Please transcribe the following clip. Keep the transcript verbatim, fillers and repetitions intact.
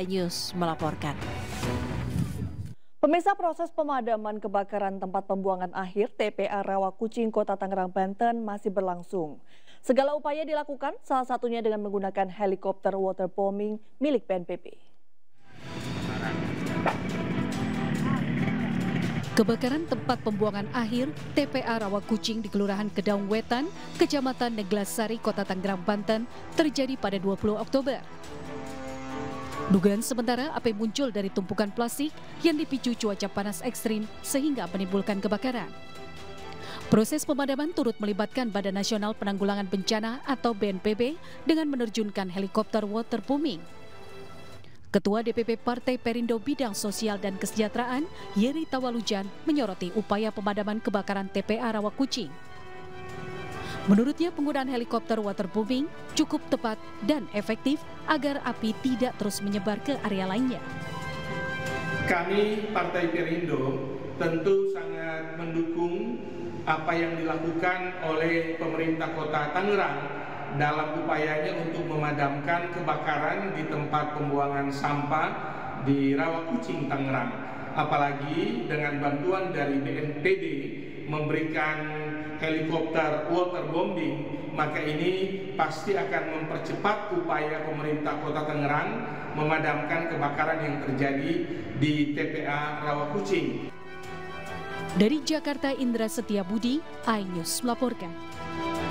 News melaporkan. Pemirsa, proses pemadaman kebakaran tempat pembuangan akhir T P A Rawa Kucing, Kota Tangerang, Banten masih berlangsung. Segala upaya dilakukan, salah satunya dengan menggunakan helikopter waterbombing milik B N P B. Kebakaran tempat pembuangan akhir T P A Rawa Kucing di Kelurahan Kedaung Wetan, Kecamatan Neglasari, Kota Tangerang, Banten terjadi pada dua puluh Oktober. Dugaan sementara api muncul dari tumpukan plastik yang dipicu cuaca panas ekstrim sehingga menimbulkan kebakaran. Proses pemadaman turut melibatkan Badan Nasional Penanggulangan Bencana atau B N P B dengan menerjunkan helikopter waterbombing. Ketua D P P Partai Perindo Bidang Sosial dan Kesejahteraan, Yeri Tawalujan, menyoroti upaya pemadaman kebakaran T P A Rawa Kucing. Menurutnya penggunaan helikopter waterbombing cukup tepat dan efektif agar api tidak terus menyebar ke area lainnya. Kami Partai Perindo tentu sangat mendukung apa yang dilakukan oleh pemerintah Kota Tangerang dalam upayanya untuk memadamkan kebakaran di tempat pembuangan sampah di Rawa Kucing, Tangerang. Apalagi dengan bantuan dari B N P B memberikan helikopter waterbombing, maka ini pasti akan mempercepat upaya pemerintah Kota Tangerang memadamkan kebakaran yang terjadi di T P A Rawa Kucing. Dari Jakarta, Indra Setiabudi, iNews melaporkan.